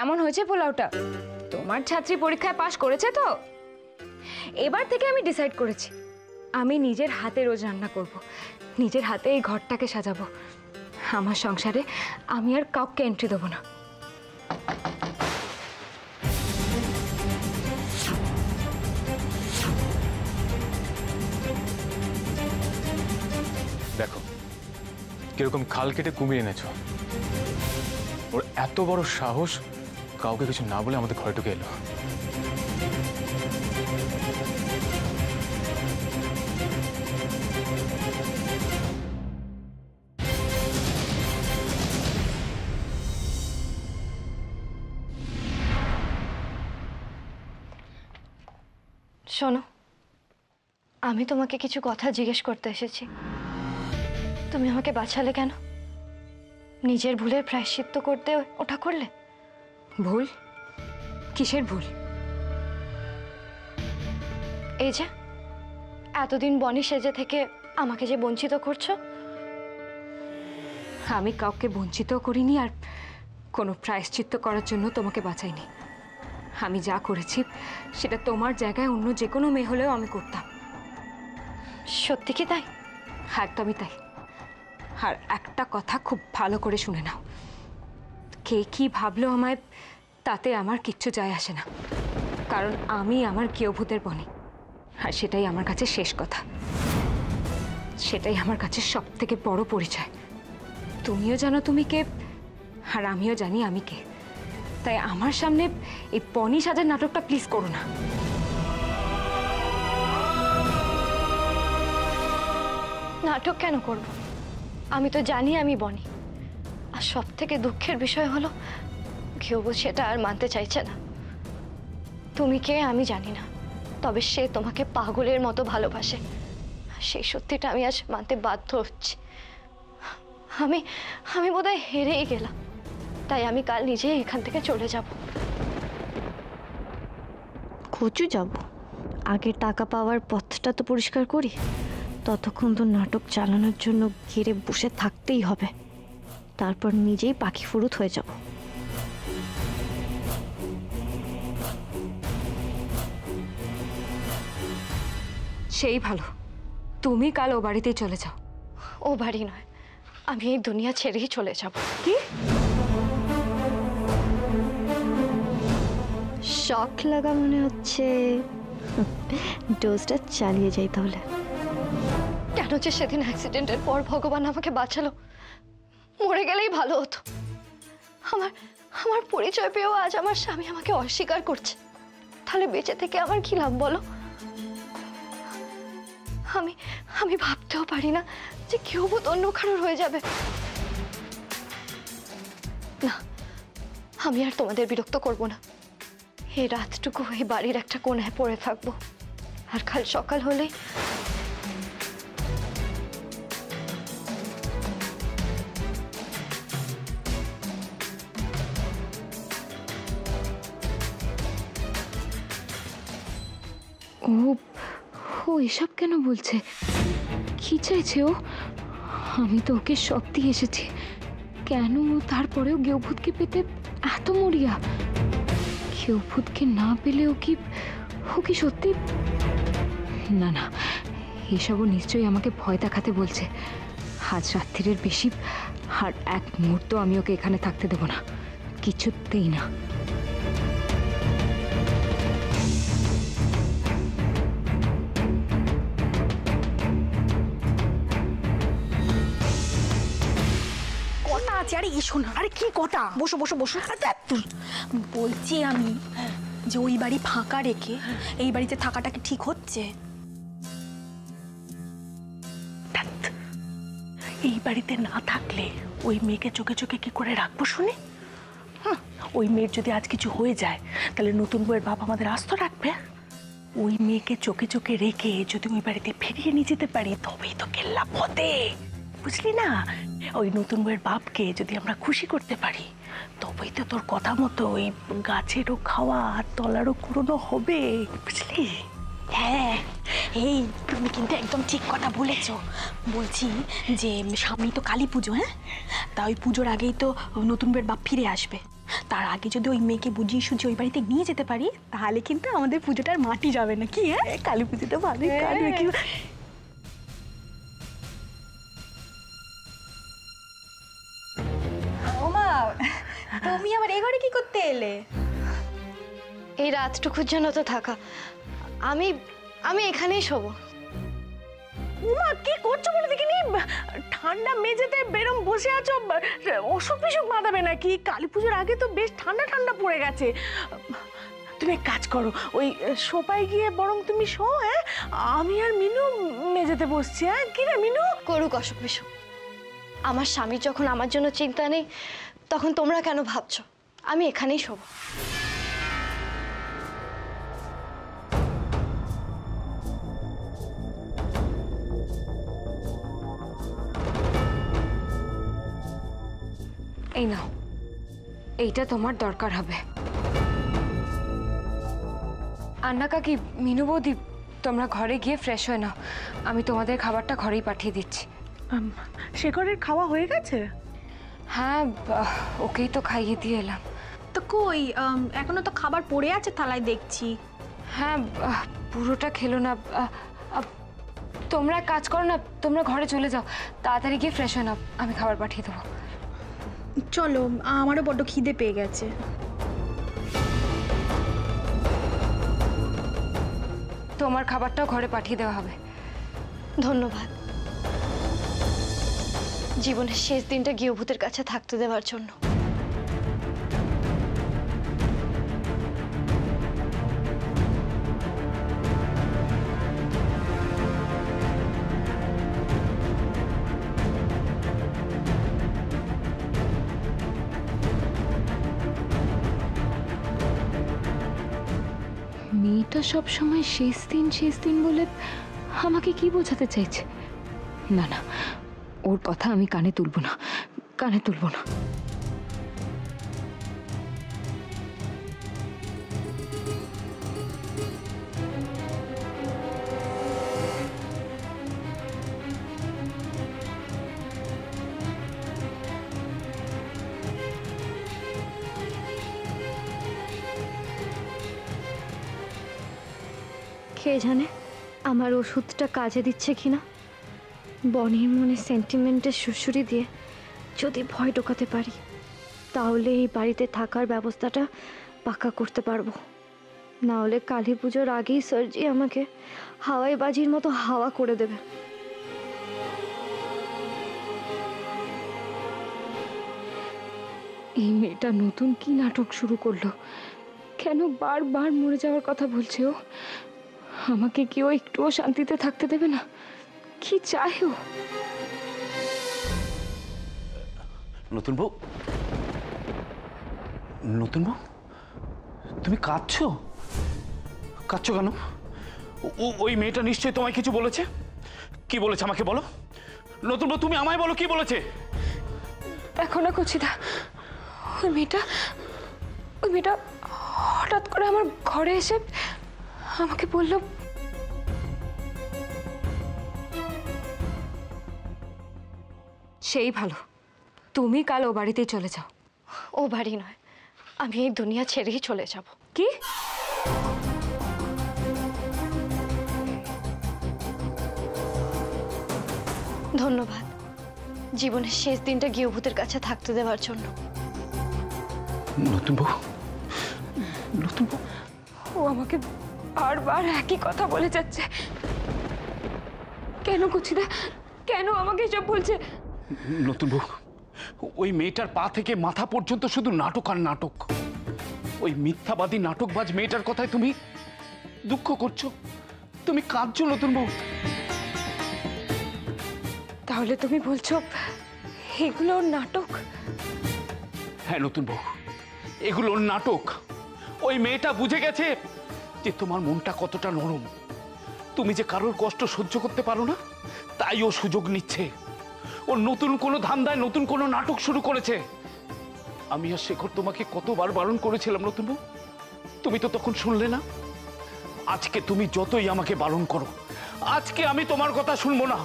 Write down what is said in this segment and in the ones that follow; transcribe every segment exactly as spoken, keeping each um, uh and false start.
কেমন হয়েছে পোলাওটা? তোমার ছাত্রী পরীক্ষায় পাস করেছে তো? এবার থেকে আমি ডিসাইড করেছি আমি নিজের হাতে রোজ রান্না করব, নিজের হাতে এই ঘরটাকে সাজাবো। আমার সংসারে আমি আর কাউকে এন্ট্রি দেবো না। দেখো কিরকম খাল কেটে কুমিয়ে এনেছো। ওর এত বড় সাহস কাউকে কিছু না বলে আমাদের ঘরে ঢুকে এলো। শোনো, আমি তোমাকে কিছু কথা জিজ্ঞেস করতে এসেছি। তুমি আমাকে বাঁচালে কেন? নিজের ভুলের প্রায়শ্চিত্ত করতে ওটা করলে। ভুল? কিসের ভুল? এই যে এতদিন বনি সেজে থেকে আমাকে যে বঞ্চিত করছো। আমি কাউকে বঞ্চিত করিনি আর কোনো প্রায়শ্চিত্ত করার জন্য তোমাকে বাঁচাইনি। আমি যা করেছি সেটা তোমার জায়গায় অন্য যে কোনো মেয়ে হলেও আমি করতাম। সত্যি কি তাই? একদমই তাই। আর একটা কথা খুব ভালো করে শুনে নাও, কে কি ভাবলো আমায় তাতে আমার কিচ্ছু যায় আসে না, কারণ আমি আমার গৃহভূতের বনি। আর সেটাই আমার কাছে শেষ কথা, সেটাই আমার কাছে সব থেকে বড় পরিচয়। তুমিও জানো তুমি কে আর আমিও জানি আমি কে। তাই আমার সামনে এই বনি সাজার নাটকটা প্লিজ করো না। নাটক কেন করব? আমি তো জানি আমি বনি। আর সব থেকে দুঃখের বিষয় হলো ঘিওবু সেটা আর মানতে চাইছে না। তুমি কে আমি জানি না, তবে সে তোমাকে পাগলের মতো ভালোবাসে। সেই সত্যিটা আমি আজ মানতে বাধ্য হচ্ছি। আমি আমি বোধহয় হেরেই গেলাম, তাই আমি কাল নিজেই এখান থেকে চলে যাব। কচু যাব, আগে টাকা পাওয়ার পথটা তো পরিষ্কার করি। ততক্ষণ তো নাটক চালানোর জন্য ঘিরে বসে থাকতেই হবে, তারপর নিজেই পাখি ফুরুত হয়ে যাব। সেই ভালো, তুমি কাল ও বাড়িতেই চলে যাও। ও বাড়ি নয়, আমি এই দুনিয়া ছেড়েই চলে যাব। কি শখ লাগা মনে হচ্ছে, ডোজটা চালিয়ে যাই তাহলে। কেন যে সেদিন অ্যাক্সিডেন্টের পর ভগবান আমাকে বাঁচালো, মরে গেলেই ভালো হতো। আমার আমার পরিচয় পেয়েও আজ আমার স্বামী আমাকে অস্বীকার করছে, তাহলে বেঁচে থেকে আমার কি লাভ বলো? আমি আমি ভাবতেও পারি না যে কেউ বোধ অন্য কারোর হয়ে যাবে। না, আমি আর তোমাদের বিরক্ত করব না। এই রাতটুকু এই বাড়ির একটা কোণায় পড়ে থাকবো, আর কাল সকাল হলেই ও এসব কেন বলছে? কি চাইছে ও? আমি তো ওকে সব দিয়ে এসেছি, কেন তারপরেও গেউভূতকে পেতে এত মরিয়া? গেউভূতকে না পেলে ও কি ও কি সত্যি? না না, এসবও নিশ্চয়ই আমাকে ভয় দেখাতে বলছে। আজ রাত্রিরের বেশি আর এক মুহূর্ত আমি ওকে এখানে থাকতে দেব না, কিছুতেই না। আরে এসো না। আরে কি কথা? বসো বসো বসো। বলছি আমি যে ওই বাড়ি ফাঁকা রেখে এই বাড়িতে থাকাটা কি ঠিক হচ্ছে? এই বাড়িতে না থাকলে ওই মেয়েকে চোখে চোখে কি করে রাখবো শুনে? ওই মেয়ের যদি আজ কিছু হয়ে যায় তাহলে নতুন বউয়ের বাপ আমাদের আস্ত রাখবে। ওই মেয়েকে চোখে চোখে রেখে যদি ওই বাড়িতে ফিরিয়ে নিয়ে যেতে পারি তবেই তো কেল্লা ফতে, বুঝলি না? ওই নতুন বউয়ের বাপকে যদি আমরা খুশি করতে পারি তবেই তো তোর কথা মতো ওই গাছেরও খাওয়া আর তলারও কুড়োনো হবে, বুঝলি? হ্যাঁ, এই তুমি কিন্তু একদম ঠিক কথা বলেছ। বলছি যে সামনেই তো কালী পুজো, হ্যাঁ? তা ওই পুজোর আগেই তো নতুন বউয়ের বাপ ফিরে আসবে। तार आगे जो मेके बुझिए सूझिए बाड़ीते नहीं जो तेल क्योंकि पुजोटार माटी जाए ना कि हाँ काली पुजो भाई तुमी आमार एघरे की करते एले ए रातटुकुर जन्य तो थाका आमी आमी एखानेई शोब उमा की करछो बोले देखिनि ठंडा मेजेते बेरम बसे आछो असुख बिसुख बाधाबे नाकि काली पूजोर आगे तो बेश ठंडा ठंडा पड़े गेछे तुमी एक काज करो ओई सोफाय गिये बरं तुमी शो हाँ आमी आर मिनू मेजेते बसछि हाँ कि रे मिनू करुक असुख बिसुख आमार स्वामी जखन आमार जन्य चिंता नेई तखन तोमरा केन भाबछो आमी एखानेई शोब এই নাও এইটা তোমার দরকার হবে আন্না কাকি মিনু বৌদি তোমরা ঘরে গিয়ে ফ্রেশ হয়ে নাও আমি তোমাদের খাবারটা ঘরেই পাঠিয়ে দিচ্ছি শেখরের খাওয়া হয়ে গেছে हाँ ओके तो खाइए दिए एलाम तो कोई एखोनो तो खाबार पड़े आछे थालाय देखछी हाँ पुरोटा खेलो ना तोमरा काज करो ना तोमरा घरे चले जाओ ताड़ाताड़ी गिये फ्रेश हो ना आमी खाबार पाठिये देबो चलो आमारो बड्ड खिदे पेये गेछे तोमार खाबारटाओ घरे पाठिये देওয়া হবে धन्यवाद जीवन शेष दिन गृहभूतर काछे देवार मेटा सब समय शेष दिन शेष दिन बोले आमाके कि बोझाते चाइछे ना ना और कथा आमी काने तुलबो ना काने तुलबो ना के जाने आमार ओषुधटा काजे दिच्छे किना बनिर मने सेंटिमेंटेर शुशुड़ी दिए यदि भय ढोकाते पारी ताहले एई बाड़ीते थाकार ब्यबस्थाटा पाका करते पारबो ना होले काली पुजोर आगेई सरजी आमाके हावाई बाजिर मतो हावा करे देबे एई मेटा नतुन कि नाटक शुरू करलो केन बार बार मरे जाओयार कथा बोलछे ओ आमाके कि ओ एकटुओ शांतिते थाकते देबे ना কি চাইও নতুন বউ নতুন বউ তুমি কাঁদছো কাঁদছো কেন ওই মেয়েটা নিশ্চয়ই তোমায় কিছু বলেছে কি বলেছে আমাকে বলো নতুন বউ তুমি আমায় বলো কি বলেছে দেখো না কুচিদা ওই মেয়েটা ওই মেয়েটা হঠাৎ করে আমার ঘরে এসে আমাকে বলল সেই ভালো তুমি কাল ও বাড়িতেই চলে যাও ও বাড়ি নয় আমি এই দুনিয়া ছেড়েই চলে যাব কি ধন্যবাদ জীবনের শেষ দিনটা গৃহভূতের কাছে থাকতে দেওয়ার জন্য নতুন বউ নতুন বউ ও আমাকে বারবার একই কথা বলে যাচ্ছে কেন কুচিদা কেন আমাকে এসব বলছে নতুন বউ ওই মেটার পা থেকে মাথা পর্যন্ত শুধু নাটক আর নাটক ওই মিথ্যাবাদী নাটকবাজ মেটার কথায় তুমি দুঃখ করছো তুমি কাঁদছো নতুন বউ তাহলে তুমি বলছো এগুলো নাটক হ্যাঁ নতুন বউ এগুলো নাটক ওই মেটা বুঝে গেছে যে তোমার মনটা কতটা নরম তুমি যে কারোর কষ্ট সহ্য করতে পারো না তাই ও সুযোগ নিচ্ছে और नतून कोनो धान्दाय नतून कोनो नाटक शुरू करेछे आमी आर शेखर तुम्हें कतबार बारण करेछिलाम नतून बउ तुमी तो तखन शुनले ना आज के तुमी जतोई आमाके बारण करो आज के आमी तोमार कथा शुनबो ना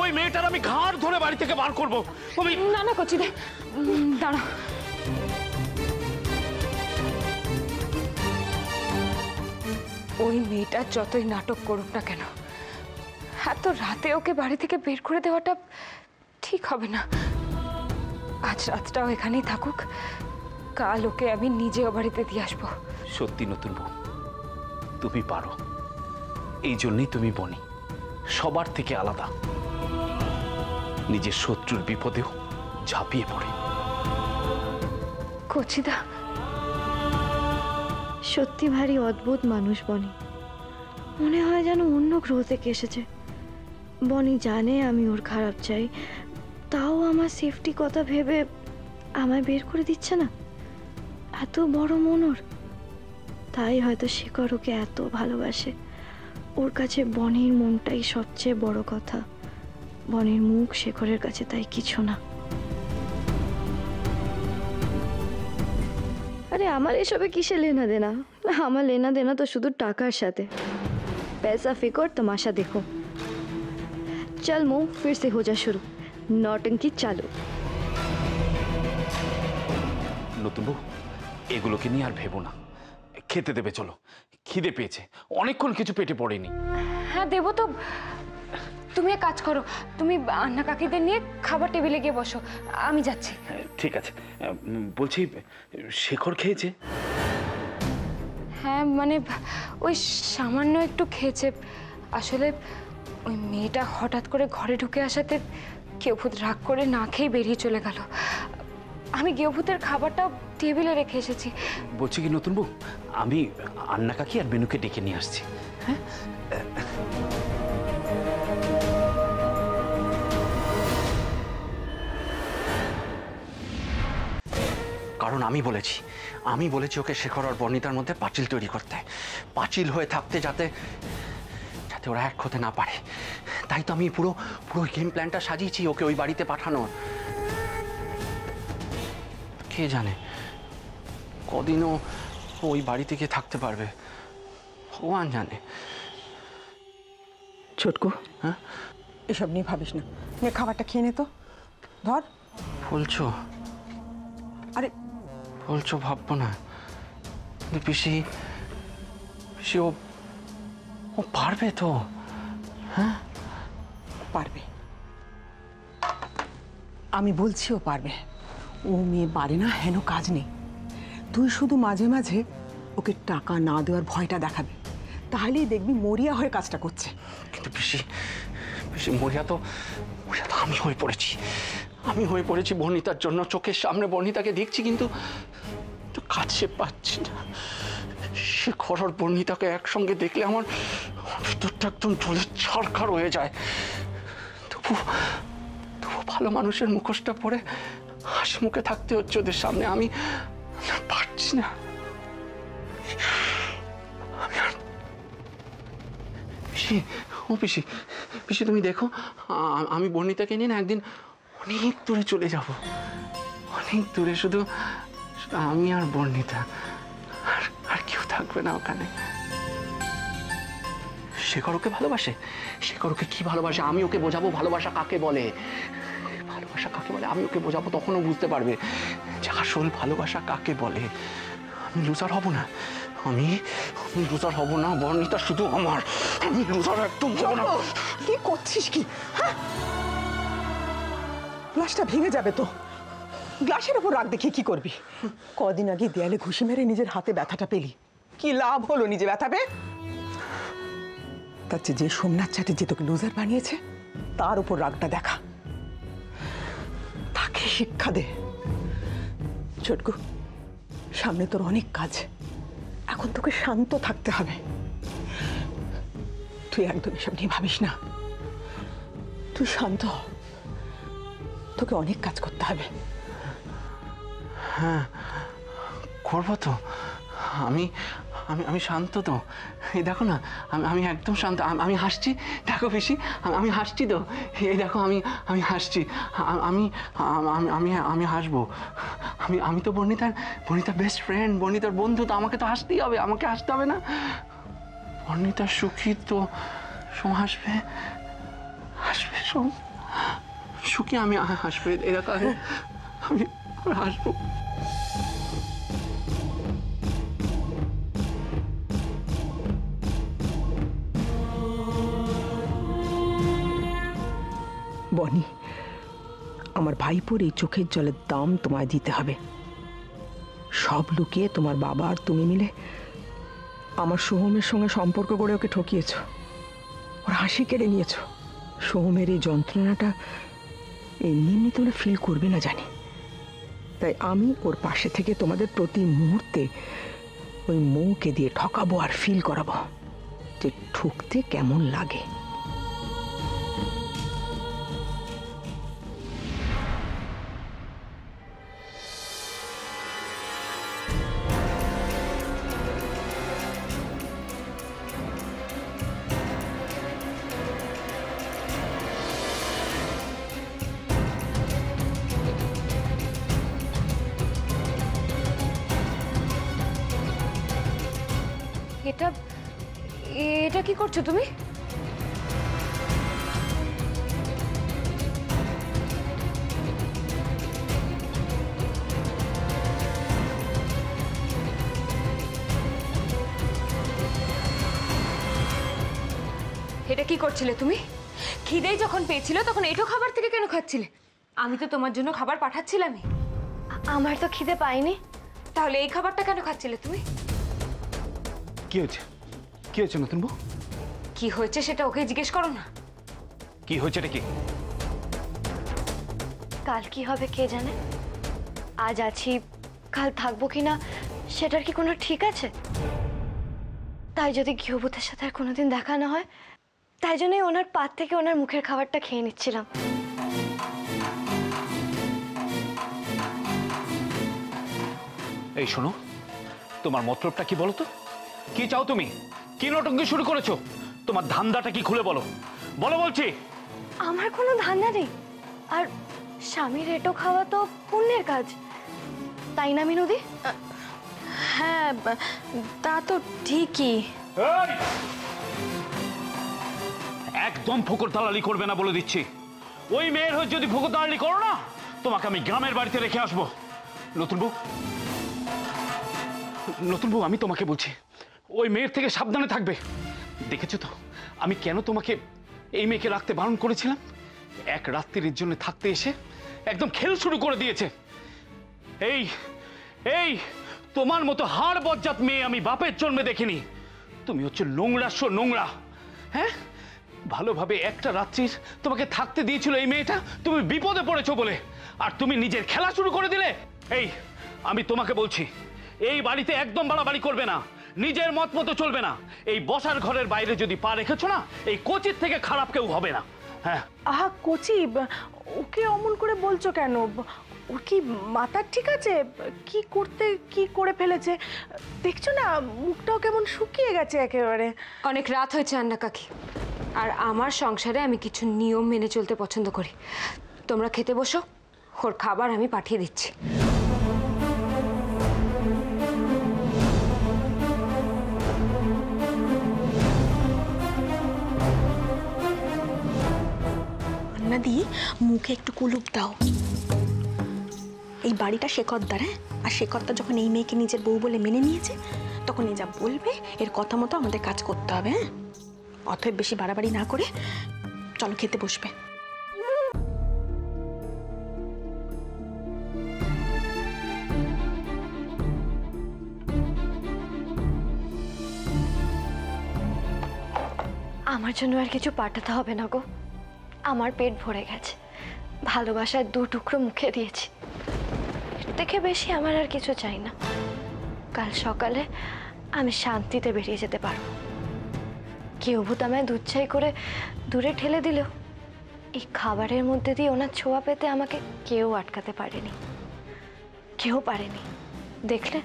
ओई मेटार आमी घाड़ धरे बाड़ी थेके बार करबो आमी ना ना कोचिदा दाड़ा ওই মেয়েটা যতই নাটক করুক না কেন এত রাতে ওকে বাড়ি থেকে বের করে দেওয়াটা ঠিক হবে না। আজ রাতটাও এখানেই থাকুক, কাল ওকে আমি নিজে বাড়িতে দিয়ে আসবো। সত্যি নতুন বউ, তুমি পারো, এই জন্যই তুমি বনি সবার থেকে আলাদা, নিজের শত্রুর বিপদেও ঝাঁপিয়ে পড়ে। কচিদা সত্যি ভারী অদ্ভুত মানুষ বনি, মনে হয় যেন অন্য গ্রহ থেকে এসেছে। বনি জানে আমি ওর খারাপ চাই, তাও আমার সেফটি কথা ভেবে আমায় বের করে দিচ্ছে না। এত বড় মন ওর, তাই হয়তো শেখর ওকে এত ভালোবাসে। ওর কাছে বনির মনটাই সবচেয়ে বড় কথা, বনির মুখ শেখরের কাছে তাই কিছু না। আরে আমার এসবে কিসে লেনা দেনা, আমার লেনা দেনা তো শুধু টাকার সাথে। पैसा फिकर तमाशा देखो, चल मो फिर से हो जा शुरू, नौटंकी चालू। नतुन बो एगुलो के नियार भेबो ना, खेते देबे चलो, खिदे पेयेछे, अनेकक्षण किछु पेटे पड़ेनि। हाँ देबो तो, तुमी एक काज करो, तुमी अन्ना काकीदेर निये खाबार टेबिले गिये बसो, आमी जाच्छि। ठीक आछे, बोलछि शेखर खेयेछे? हाँ माने ওই সামান্য একটু খেয়েছে, আসলে ওই মেয়েটা হঠাৎ করে ঘরে ঢুকে আসাতে কেউভূত রাগ করে না খেয়ে বেরিয়ে চলে গেল। আমি কেউভূতের খাবারটাও টেবিলে রেখে এসেছি। বলছি কি নতুন বউ, আমি আন্না কাকি আর বেনুকে ডেকে নিয়ে আসছি। হ্যাঁ কারণ আমি বলেছি, আমি বলেছি ওকে শেখর আর বর্ণিতার মধ্যে পাঁচিল তৈরি করতে, পাঁচিল হয়ে থাকতে, যাতে যাতে ওরা এক হতে না পারে। তাই তো আমি পুরো পুরো গেম প্ল্যানটা সাজিয়েছি ওকে ওই বাড়িতে পাঠানোর। কে জানে কদিনও ওই বাড়িতে গিয়ে থাকতে পারবে, ভগবান জানে। ছোটকু হ্যাঁ এসব নিয়ে ভাবিস না, নিয়ে খাবারটা খেয়ে নে তো। ধর বলছো, আরে বলছো ভাববো না, কিন্তু পিসি পিসি ও ও পারবে তো? হ্যাঁ পারবে, আমি বলছি ও পারবে। ও মেয়ে পারে না হেন কাজ নেই, তুই শুধু মাঝে মাঝে ওকে টাকা না দেওয়ার ভয়টা দেখাবি, তাহলেই দেখবি মরিয়া হয়ে কাজটা করছে। কিন্তু পিসি পিসি মরিয়া তো মরিয়া তো আমি হয়ে পড়েছি, আমি হয়ে পড়েছি বনিতার জন্য। চোখের সামনে বনিতাকে দেখছি, কিন্তু কাছে পাচ্ছি না। শেখর আর বনিতাকে একসঙ্গে দেখলে আমার ভিতরটা একদম জ্বলে ছারখার হয়ে যায়। তবু তবু ভালো মানুষের মুখোশটা পরে হাসি মুখে থাকতে হচ্ছে ওদের সামনে। আমি পারছি না, আমি আর। পিসি ও পিসি পিসি তুমি দেখো, আমি বনিতাকে নিয়ে না একদিন অনেক দূরে চলে যাব, অনেক দূরে। শুধু আমি আর বর্ণিতা, আর আর কেউ থাকবে না ওখানে। শেখর ওকে ভালোবাসে, শেখর ওকে কি ভালোবাসে আমি ওকে বোঝাবো ভালোবাসা কাকে বলে, ভালোবাসা কাকে বলে আমি ওকে বোঝাবো, তখনও বুঝতে পারবে যে আসল ভালোবাসা কাকে বলে। আমি লুজার হব না, আমি আমি লুজার হব না। বর্ণিতা শুধু আমার, আমি লুজার একদম হব না। কি করছিস কি? হ্যাঁ গ্লাসটা ভেঙে যাবে তো, গ্লাসের উপর রাগ দেখিয়ে কি করবি? কদিন আগে দেয়ালে ঘুষি মেরে নিজের হাতে ব্যথাটা পেলি, কি লাভ হলো নিজে ব্যথা পেয়ে? তার চেয়ে যে সোমনাথ চ্যাটার্জি তোকে লুজার বানিয়েছে তার উপর রাগটা দেখা, তাকে শিক্ষা দে। ছোটকু সামনে তোর অনেক কাজ, এখন তোকে শান্ত থাকতে হবে। তুই একদম এসব নিয়ে ভাবিস না, তুই শান্ত হ, তোকে অনেক কাজ করতে হবে। হ্যাঁ করবো তো, আমি আমি আমি শান্ত তো, এই দেখো না আমি আমি একদম শান্ত। আমি হাসছি দেখো পিসি, আমি হাসছি তো, এই দেখো আমি আমি হাসছি। আমি আমি আমি হাসবো, আমি আমি তো বর্ণিতার বর্ণিতার বেস্ট ফ্রেন্ড, বর্ণিতার বন্ধু, তো আমাকে তো হাসতেই হবে। আমাকে হাসতে হবে না? বর্ণিতা সুখী তো, সোম হাসবে, হাসবে সোম সুখী। আমি হাসবো, এরকম আমি হাসবো। बनी आमार भाईपोर ये चोखेर जलेर दाम तुम्हाय दिते हबे। सब लुकिए तुम्हार बाबा और तुमी मिले आमार सोहमेर संगे सम्पर्क करे ओके ठकिएछो और हासि केड़े निएछो। सोहमेर ये यंत्रणाटा एमनि एमनि तोमरा फिल करबे ना जानी, ताई आमी ओर पाशे थेके तोमादेर प्रति मुहूर्ते ओई मौके दिए ठकाबो और फिल कराबो जे ठुकते केमन लागे। खिदेई जखन पेयेछिलो तखन एटो खाबार थेके केन खाच्छिले? आमी तो तोमार जोन्नो खाबार पाठाच्छिलामई। आमार तो खिदे पाइनी, ताहले एई खाबारटा केन खाच्छिले तुमी? कि हयेछे কি হয়েছে নতুন বউ? কি হয়েছে সেটা ওকে জিজ্ঞেস করো না। কি হয়েছে রে? কি কাল কি হবে কে জানে? আজ আছি কাল থাকবো কিনা সেটার কি কোনো ঠিক আছে? তাই যদি গৃহবধূর সাথে আর কোনোদিন দেখা না হয় তাই জন্যই ওনার পাত থেকে ওনার মুখের খাবারটা খেয়ে নিচ্ছিলাম। এই শোনো, তোমার মতলবটা কি বলো তো? কি চাও তুমি? नटंकी शुरू करेছো? तुम्हार धान्दाटा कि खुले बोलो बोलो बोलছি। আমার কোনো ধান্দা নেই আর স্বামীর এটো খাওয়া তো পুণ্যের কাজ, তাই না মিনুদি? হ্যাঁ তা তো ঠিকই। এই একদম ফকর দালালি করবে না বলে দিচ্ছি। ওই মেয়ের হয়ে যদি ফকর দালালি করো না তোমাকে আমি গ্রামের বাড়িতে রেখে আসবো। নতুন বউ নতুন বউ আমি তোমাকে বলছি ওই মেয়ের থেকে সাবধানে থাকবে। দেখেছো তো আমি কেন তোমাকে এই মেয়েকে রাখতে বারণ করেছিলাম? এক রাত্রির জন্য থাকতে এসে একদম খেল শুরু করে দিয়েছে। এই এই তোমার মতো হাড় বজ্জাত মেয়ে আমি বাপের জন্মে দেখিনি। তুমি হচ্ছে নোংরা শো নোংরা। হ্যাঁ ভালোভাবে একটা রাত্রির তোমাকে থাকতে দিয়েছিল এই মেয়েটা, তুমি বিপদে পড়েছো বলে, আর তুমি নিজের খেলা শুরু করে দিলে। এই আমি তোমাকে বলছি এই বাড়িতে একদম বাড়াবাড়ি করবে না, নিজের মত মতো চলবে না। এই বসার ঘরের বাইরে যদি পা রেখেছো না এই কোচির থেকে খারাপ কেউ হবে না। হ্যাঁ আহা কোচি ওকে অমন করে বলছো কেন? ওর কি মাথা ঠিক আছে? কি করতে কি করে ফেলেছে দেখছো না? মুখটাও কেমন শুকিয়ে গেছে একেবারে। অনেক রাত হয়েছে আন্না কাকি, আর আমার সংসারে আমি কিছু নিয়ম মেনে চলতে পছন্দ করি। তোমরা খেতে বসো, ওর খাবার আমি পাঠিয়ে দিচ্ছি। दी मुखे एक कुलूप दाओ। बाड़ीटा शेखरदार है और शेखरदार जखन एई मेयेके निजेर बऊ बोले मेने नियेछे तखन ए जा बोलबे एर कथा मतो आमादेर काज करते हबे। हाँ अतएव बेशी बाड़ाबाड़ी ना करे चलो खेते बसबे। आमार जोन्नो आर किछु पाठाते हबे ना गो, आमार पेट भरे गेছে। ভালোবাসার দু টুকরো মুখে দিয়েছি, এর থেকে বেশি আমার আর কিছু চাই না। কাল সকালে আমি শান্তিতে বেরিয়ে যেতে পারব। কেউ ভূত আমায় দুচ্ছাই করে দূরে ঠেলে দিল, এই খাবারের মধ্যে দিয়ে ওনার ছোঁয়া পেতে আমাকে কেউ আটকাতে পারেনি, কেউ পারেনি। দেখলে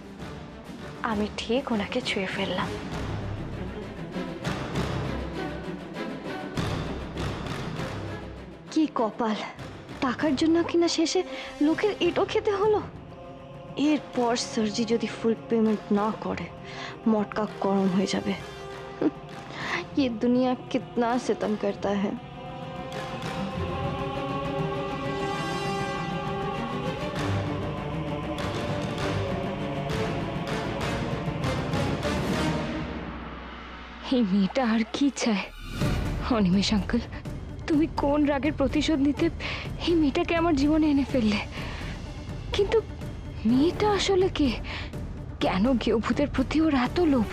আমি ঠিক ওনাকে ছুঁয়ে ফেললাম। কি কপাল, টাকার জন্য কিনা শেষে লোকের এটো খেতে হলো। এরপর সার্জি যদি ফুল পেমেন্ট না করে মটকা গরম হয়ে যাবে। ये दुनिया कितना सितम करता है। এই মেয়েটা আর কি চায়? অনিমেষ আঙ্কেল তুমি কোন রাগের প্রতিশোধ নিতে এই মেয়েটাকে আমার জীবনে এনে ফেললে। কিন্তু মেয়েটা আসলে কে? কেন গেও ভূতের প্রতি ওর এত লোভ?